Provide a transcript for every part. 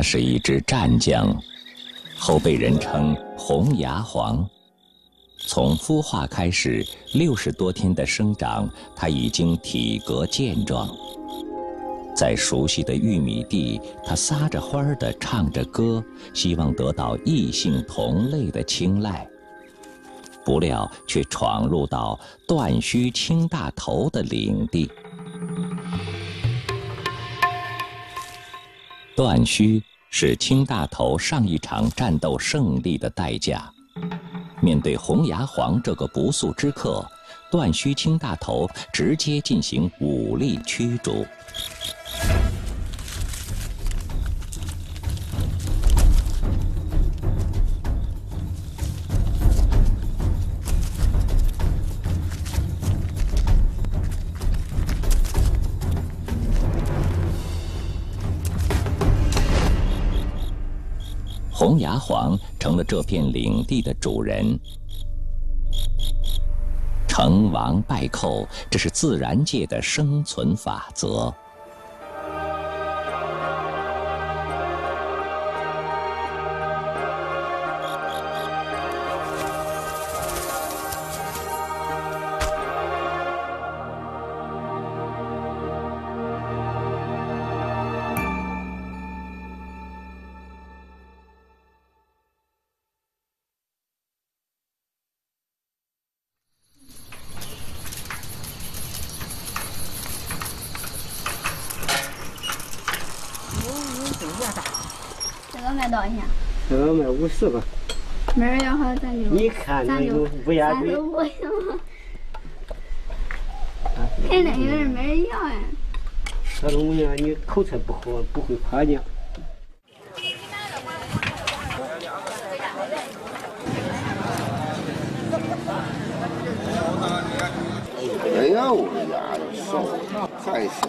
他是一支战将，后被人称红牙皇。从孵化开始60多天的生长，它已经体格健壮。在熟悉的玉米地，它撒着欢儿地唱着歌，希望得到异性同类的青睐。不料却闯入到断须青大头的领地。 断须是青大头上一场战斗胜利的代价。面对红牙皇这个不速之客，断须青大头直接进行武力驱逐。红牙皇成了这片领地的主人，成王败寇，这是自然界的生存法则。多少钱？我买50个。没人要还咱就。你看那个乌鸦嘴。35行吗？看那有人没人要呀。这种呀，你口才不好，不会夸奖。没有呀，少，太少。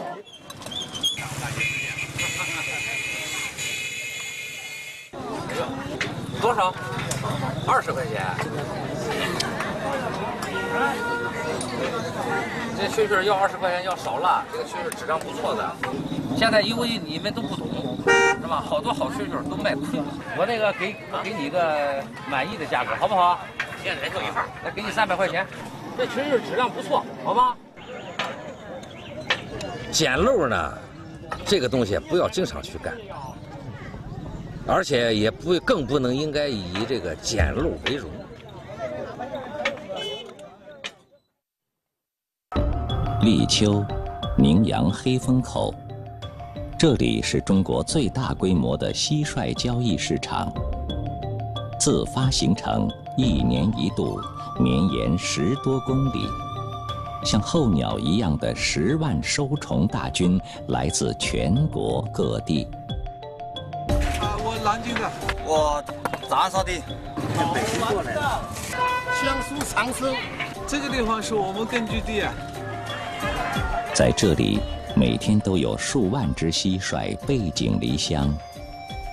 多少？20块钱。这蛐蛐要20块钱要少了，这个蛐蛐质量不错的。现在因为你们都不懂，是吧？好多好蛐蛐都卖亏。我那个给你一个满意的价格，好不好？现在就一半，那给你300块钱。这蛐蛐质量不错，好吗？捡漏呢，这个东西不要经常去干。 而且也不会，更不能应该以这个捡漏为荣。立秋，宁阳黑风口，这里是中国最大规模的蟋蟀交易市场，自发形成，一年一度，绵延10多公里。像候鸟一样的10万收虫大军来自全国各地。 南京的，我长沙的，从北京过来的，江苏常州，这个地方是我们根据地啊。在这里，每天都有数万只蟋蟀背井离乡，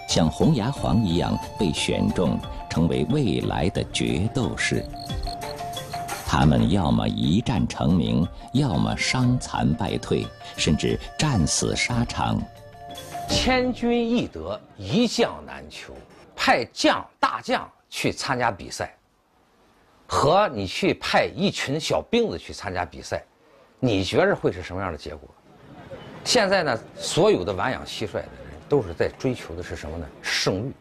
像红牙皇一样被选中，成为未来的决斗士。他们要么一战成名，要么伤残败退，甚至战死沙场。 千军易得，一将难求。派大将去参加比赛，和你去派一群小兵子去参加比赛，你觉着会是什么样的结果？现在呢，所有的玩养蟋蟀的人都是在追求的是什么呢？胜率。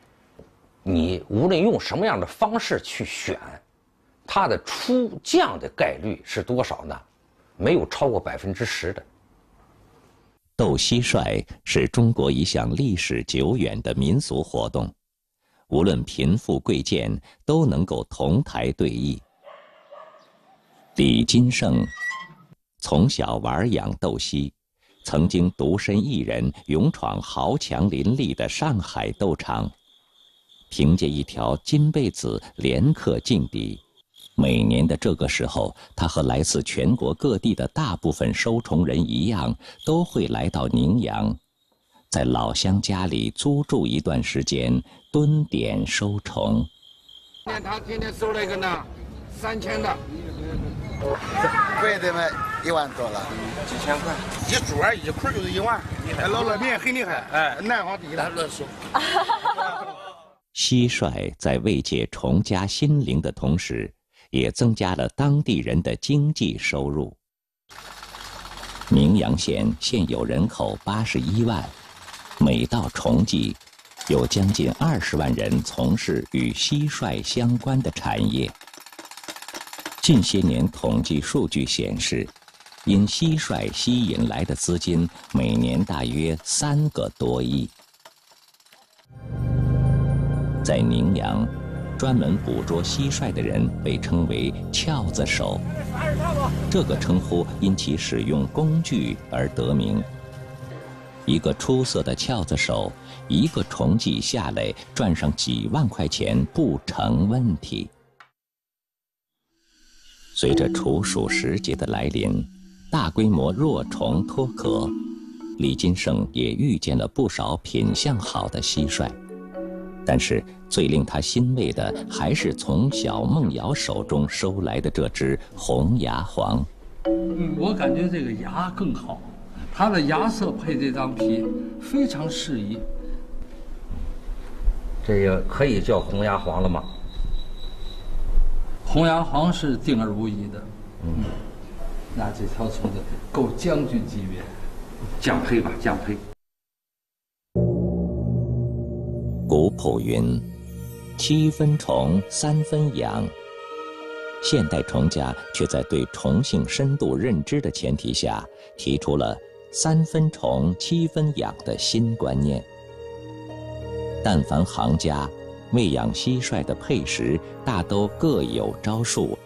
你无论用什么样的方式去选，它的出将的概率是多少呢？没有超过10%的。 斗蟋蟀是中国一项历史久远的民俗活动，无论贫富贵贱都能够同台对弈。李金胜从小玩养斗蟋，曾经独身一人勇闯豪强林立的上海斗场，凭借一条金贝子连克劲敌。 每年的这个时候，他和来自全国各地的大部分收虫人一样，都会来到宁阳，在老乡家里租住一段时间，蹲点收虫。今天他今天收了一个呢，3000的，贵的嘛， 1万多了，几千块，一主儿一块就是1万，老老面很厉害，哎，南方第一大乱说。蟋蟀在慰藉虫家心灵的同时，也增加了当地人的经济收入。明阳县现有人口81万，每到虫季，有将近20万人从事与蟋蟀相关的产业。近些年统计数据显示，因蟋蟀吸引来的资金每年大约3个多亿。在宁阳，专门捕捉蟋蟀的人被称为撬子手，这个称呼因其使用工具而得名。一个出色的撬子手，一个虫季下来赚上几万块钱不成问题。随着处暑时节的来临，大规模若虫脱壳，李金胜也遇见了不少品相好的蟋蟀。但是最令他欣慰的，还是从小孟瑶手中收来的这只红牙黄。我感觉这个牙更好，它的牙色配这张皮非常适宜。这个可以叫红牙黄了吗？红牙黄是定而无疑的。嗯，那这条虫子够将军级别，将配吧，将配。古朴云：“7分虫，3分养。”现代虫家却在对虫性深度认知的前提下，提出了3分虫、7分养的新观念。但凡行家，喂养蟋蟀的配食大都各有招数，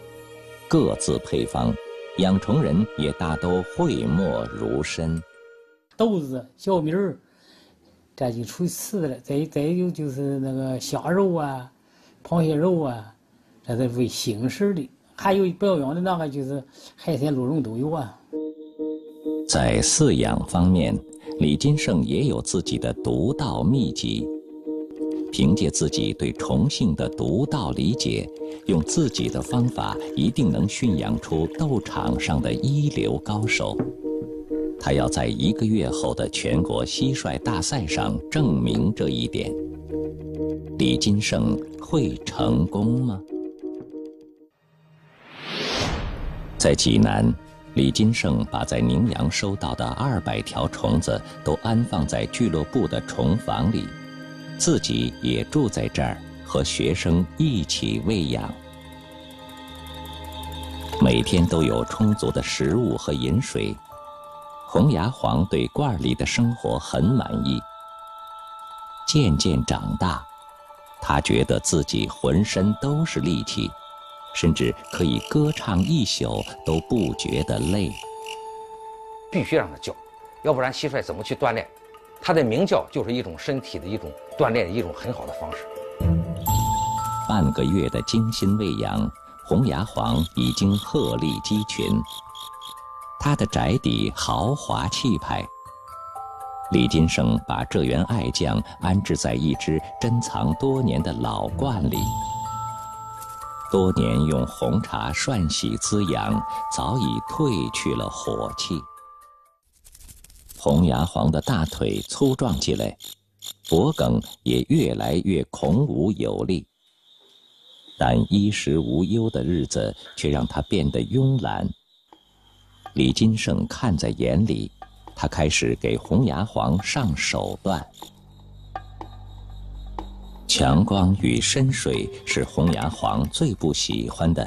各自配方，养虫人也大都讳莫如深。豆子、小米儿。再就出吃的了，再有就是那个虾肉啊、螃蟹肉啊，这是为形式的。还有不要养的那个就是海鲜、鹿茸都有啊。在饲养方面，李金胜也有自己的独到秘籍。凭借自己对虫性的独到理解，用自己的方法，一定能驯养出斗场上的一流高手。他要在1个月后的全国蟋蟀大赛上证明这一点。李金胜会成功吗？在济南，李金胜把在宁阳收到的200条虫子都安放在俱乐部的虫房里，自己也住在这儿，和学生一起喂养。每天都有充足的食物和饮水。红牙黄对罐里的生活很满意。渐渐长大，他觉得自己浑身都是力气，甚至可以歌唱一宿都不觉得累。必须让他叫，要不然蟋蟀怎么去锻炼？它的鸣叫就是一种身体的一种锻炼的一种很好的方式。半个月的精心喂养，红牙黄已经鹤立鸡群。它的宅邸豪华气派，李金胜把这员爱将安置在一只珍藏多年的老罐里。多年用红茶涮洗滋养，早已褪去了火气。红牙黄的大腿粗壮起来，脖梗也越来越孔武有力，但衣食无忧的日子却让它变得慵懒。李金胜看在眼里，他开始给红牙黄上手段。强光与深水是红牙黄最不喜欢的，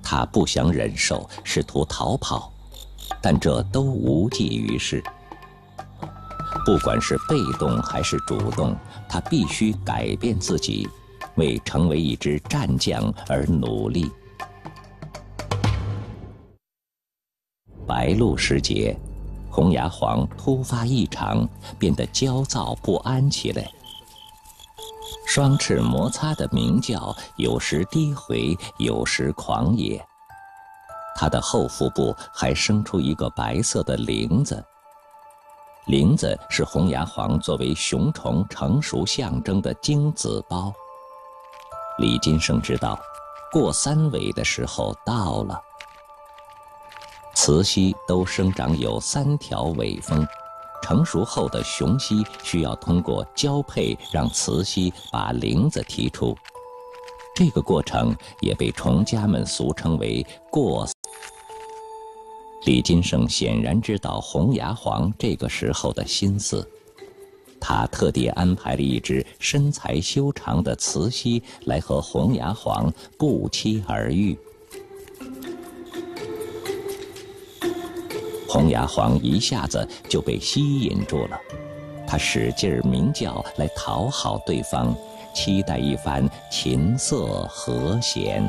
他不想忍受，试图逃跑，但这都无济于事。不管是被动还是主动，他必须改变自己，为成为一只战将而努力。白露时节，红牙黄突发异常，变得焦躁不安起来。双翅摩擦的鸣叫，有时低回，有时狂野。它的后腹部还生出一个白色的铃子。铃子是红牙黄作为雄虫成熟象征的精子包。李金胜知道，过3尾的时候到了。雌蜥都生长有3条尾峰，成熟后的雄蜥需要通过交配让雌蜥把翎子提出，这个过程也被虫家们俗称为过丝。李金胜显然知道红牙皇这个时候的心思，他特地安排了一只身材修长的雌蜥来和红牙皇不期而遇。 红牙皇一下子就被吸引住了，他使劲鸣叫来讨好对方，期待一番琴瑟和弦。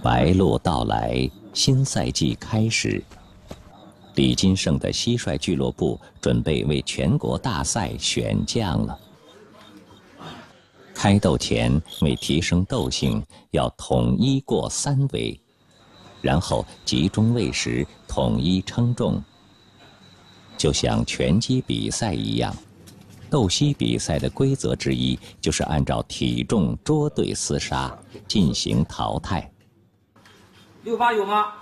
白露到来，新赛季开始。 李金胜的蟋蟀俱乐部准备为全国大赛选将了。开斗前，为提升斗性，要统一过3围，然后集中喂食，统一称重。就像拳击比赛一样，斗蜥比赛的规则之一就是按照体重捉对厮杀进行淘汰。68有吗？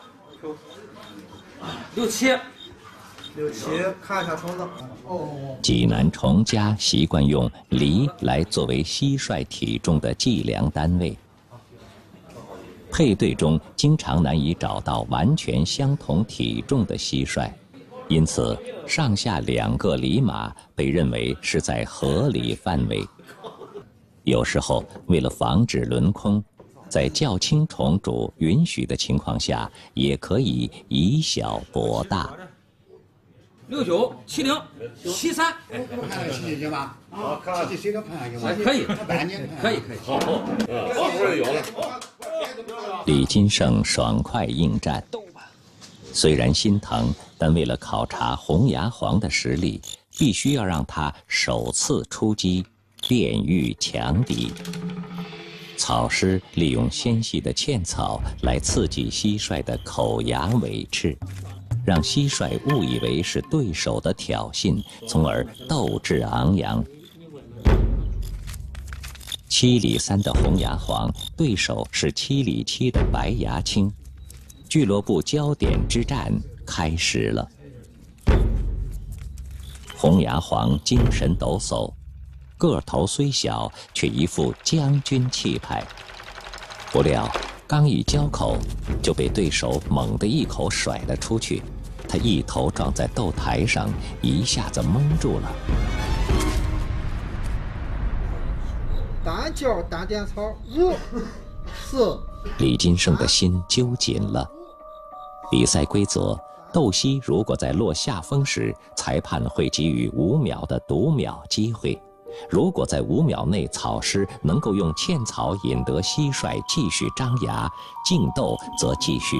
67，看一下虫子。哦。济南虫家习惯用厘来作为蟋蟀体重的计量单位。配对中经常难以找到完全相同体重的蟋蟀，因此上下2个厘码被认为是在合理范围。有时候为了防止轮空。 在较轻虫主允许的情况下，也可以以小博大。69、70、73，我看看77吧。好，看77个判下去吧。可以，可以。好，好，有了。李金胜爽快应战，虽然心疼，但为了考察红牙皇的实力，必须要让他首次出击，炼狱强敌。 草师利用纤细的茜草来刺激蟋蟀的口牙尾翅，让蟋蟀误以为是对手的挑衅，从而斗志昂扬。7.3的红牙皇，对手是7.7的白牙青，俱乐部焦点之战开始了。红牙皇精神抖擞。 个头虽小，却一副将军气派。不料刚一交口，就被对手猛地一口甩了出去。他一头撞在斗台上，一下子蒙住了。单脚单点操，5、4。李金胜的心揪紧了。比赛规则：斗蜥如果在落下风时，裁判会给予5秒的读秒机会。 如果在5秒内，草师能够用茜草引得蟋蟀继续张牙，竞斗则继续；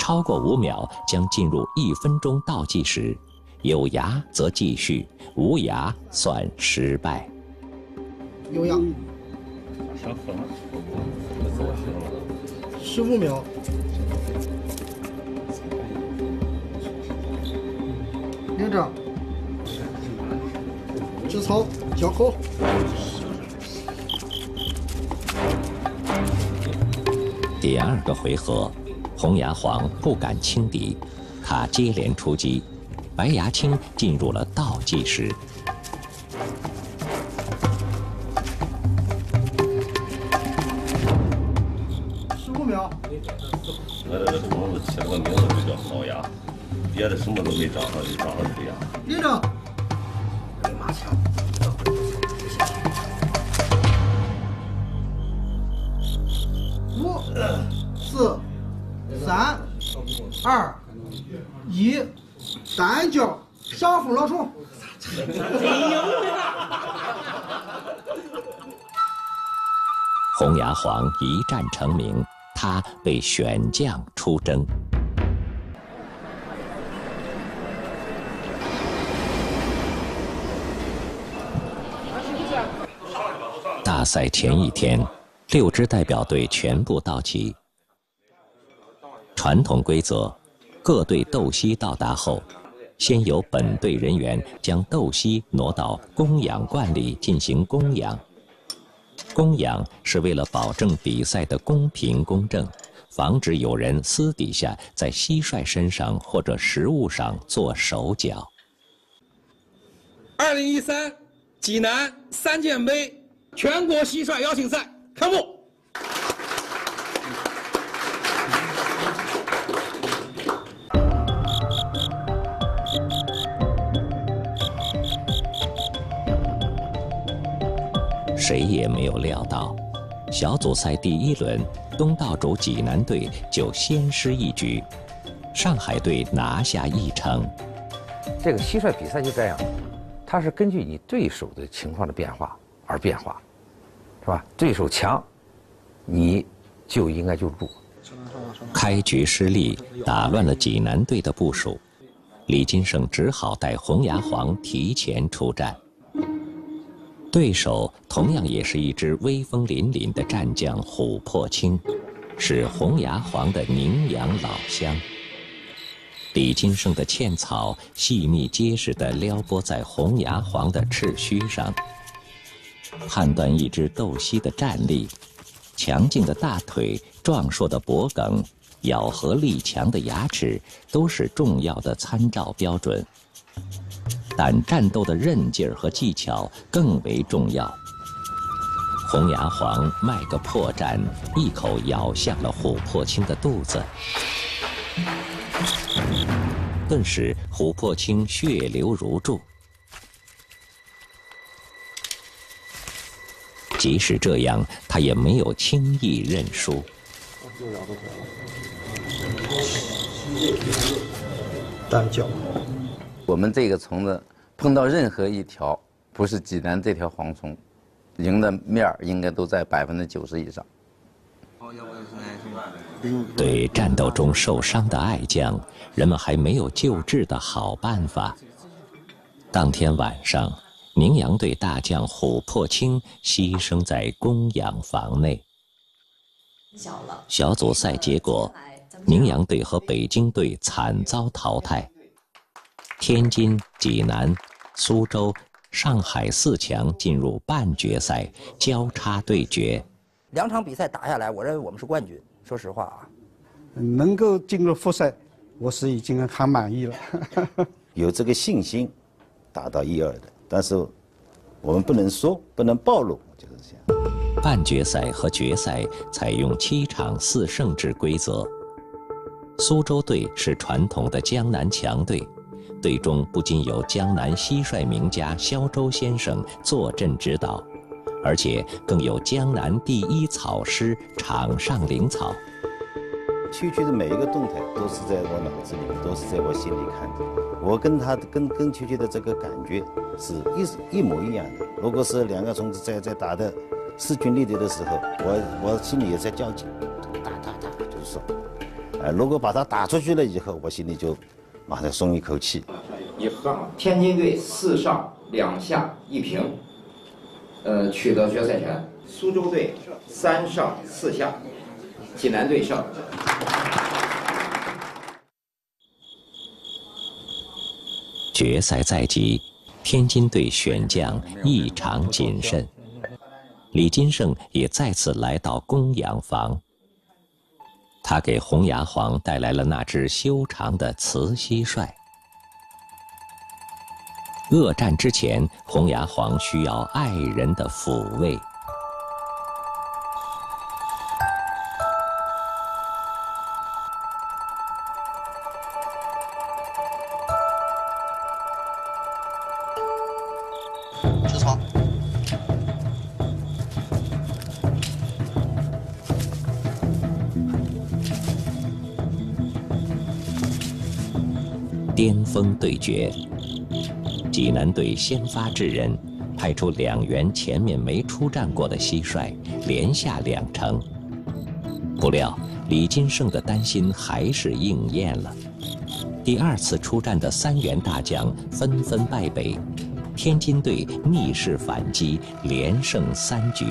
超过5秒将进入1分钟倒计时，有牙则继续，无牙算失败。有牙，15秒。 领着。 吃草，嚼口。第2个回合，红牙皇不敢轻敌，他接连出击，白牙青进入了倒计时。15秒。这虫子起了个名字就叫好牙，别的什么都没长上，就长上这个牙。立正。 5、4、3、2、1，单脚上风老虫。红牙皇一战成名，他被选将出征。 大赛前一天，6支代表队全部到齐。传统规则，各队斗蜥到达后，先由本队人员将豆荚挪到供氧罐里进行供氧。供氧是为了保证比赛的公平公正，防止有人私底下在蟋蟀身上或者食物上做手脚。2013济南三件杯全国蟋蟀邀请赛开幕。 谁也没有料到，小组赛第一轮，东道主济南队就先失一局，上海队拿下1城。这个蟋蟀比赛就这样，它是根据你对手的情况的变化而变化，是吧？对手强，你就应该就弱。开局失利，打乱了济南队的部署，李金胜只好带红牙皇提前出战。 对手同样也是一支威风凛凛的战将琥珀青，是红牙皇的宁阳老乡。李金胜的茜草细密结实地撩拨在红牙皇的赤须上，判断一只斗蟋的战力，强劲的大腿、壮硕的脖颈、咬合力强的牙齿都是重要的参照标准。 但战斗的韧劲儿和技巧更为重要。红牙皇卖个破绽，一口咬向了琥珀青的肚子，顿时琥珀青血流如注。即使这样，他也没有轻易认输。 我们这个虫子碰到任何一条不是济南这条蝗虫，赢的面儿应该都在90%以上。对战斗中受伤的爱将，人们还没有救治的好办法。当天晚上，宁阳队大将琥珀青牺牲在供氧房内。小组赛结果，宁阳队和北京队惨遭淘汰。 天津、济南、苏州、上海4强进入半决赛，交叉对决。2场比赛打下来，我认为我们是冠军。说实话啊，能够进入复赛，我是已经很满意了。有这个信心，打到1、2的，但是我们不能说，不能暴露，就是这样。半决赛和决赛采用7场4胜制规则。苏州队是传统的江南强队。 队中不仅有江南蟋蟀名家萧周先生坐镇指导，而且更有江南第一草师场上灵草。蛐蛐的每一个动态都是在我脑子里面，都是在我心里看的。我跟它跟蛐蛐的这个感觉是一模一样的。如果是两个虫子在打的势均力敌的时候，我心里也在较劲，打就是爽。如果把它打出去了以后，我心里就。 马上松一口气。天津队4上2下1平，取得决赛权。苏州队3上4下，济南队胜。决赛在即，天津队选将异常谨慎，李金胜也再次来到供氧房。 他给红牙皇带来了那只修长的雌蟋蟀。恶战之前，红牙皇需要爱人的抚慰。吃草。 巅峰对决，济南队先发制人，派出2员前面没出战过的蟋蟀，连下2城。不料李金胜的担心还是应验了。第2次出战的3员大将纷纷败北，天津队逆势反击，连胜3局。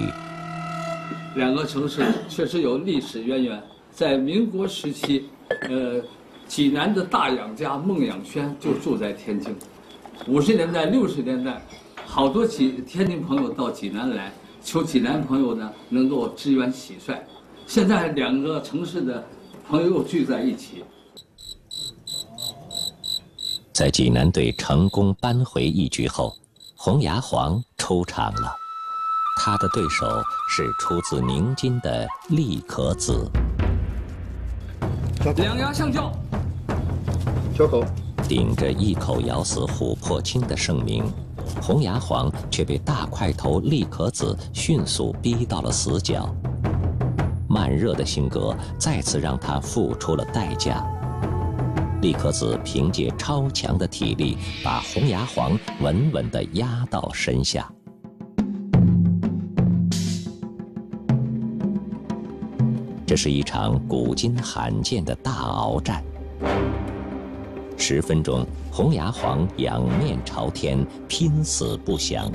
2个城市确实有历史渊源，在民国时期，济南的大养家孟养轩就住在天津。50年代、60年代，好多天津朋友到济南来，求济南朋友呢能够支援洗帅。现在两个城市的朋友聚在一起。 在济南队成功扳回一局后，洪崖黄出场了。他的对手是出自宁津的利可子。两牙相交，交口。顶着一口咬死琥珀青的盛名，洪崖黄却被大块头利可子迅速逼到了死角。慢热的性格再次让他付出了代价。 利可子凭借超强的体力，把洪崖黄稳稳地压到身下。这是一场古今罕见的大鏖战。10分钟，洪崖黄仰面朝天，拼死不降。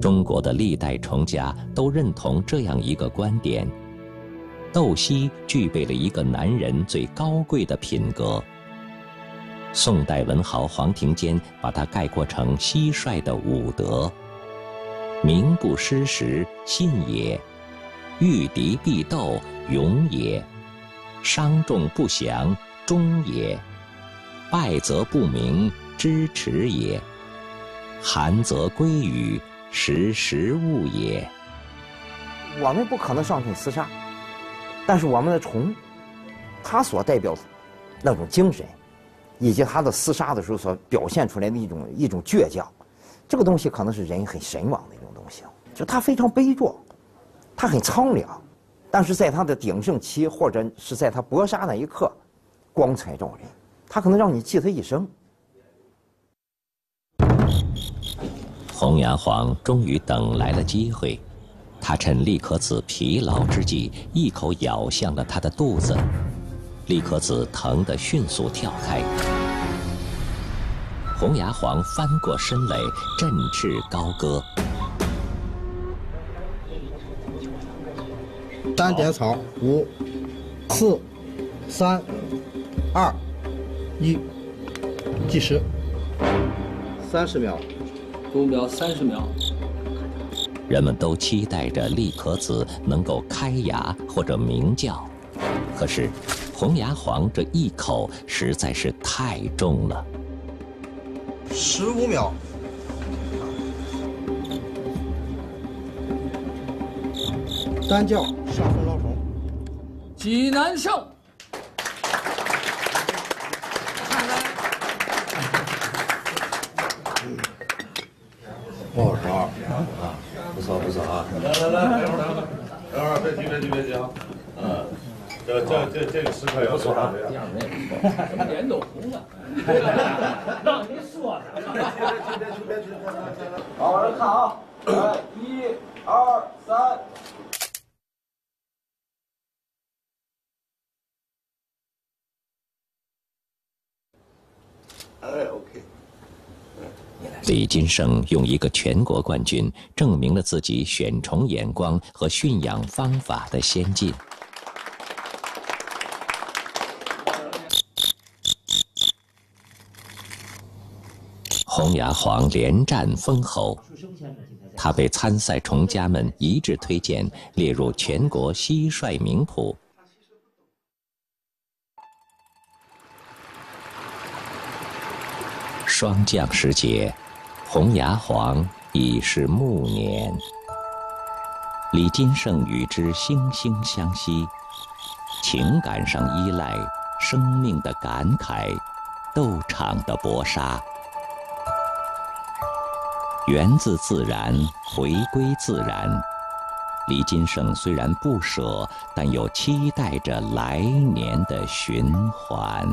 中国的历代虫家都认同这样一个观点：斗西具备了一个男人最高贵的品格。宋代文豪黄庭坚把它概括成蟋蟀的五德：名不失时，信也；御敌必斗，勇也；伤重不降，忠也；败则不明，知耻也；寒则归雨。 识时务也。我们不可能上去厮杀，但是我们的虫，它所代表那种精神，以及它的厮杀的时候所表现出来的一种倔强，这个东西可能是人很神往的一种东西。就它非常悲壮，它很苍凉，但是在它的鼎盛期或者是在它搏杀那一刻，光彩照人，它可能让你记它一生。 洪崖黄终于等来了机会，他趁利可子疲劳之际，一口咬向了他的肚子。利可子疼得迅速跳开，洪崖黄翻过身垒，振翅高歌。单点草，5、4、3、2、1，计时，30秒。 钟表30秒，人们都期待着利可子能够开牙或者鸣叫，可是洪崖黄这一口实在是太重了。15秒，单叫上风捞虫，济南胜。 22啊，不错啊！来，等会儿，别急啊！嗯，这个时刻不错啊！脸都红了，让你说别急！好，往这看啊！来，1、2、3。 OK。 李金胜用一个全国冠军证明了自己选虫眼光和驯养方法的先进。洪崖黄连战封侯，他被参赛虫家们一致推荐列入全国蟋蟀名谱。 霜降时节，洪崖黄已是暮年。李金胜与之惺惺相惜，情感上依赖，生命的感慨，斗场的搏杀，源自自然，回归自然。李金胜虽然不舍，但又期待着来年的循环。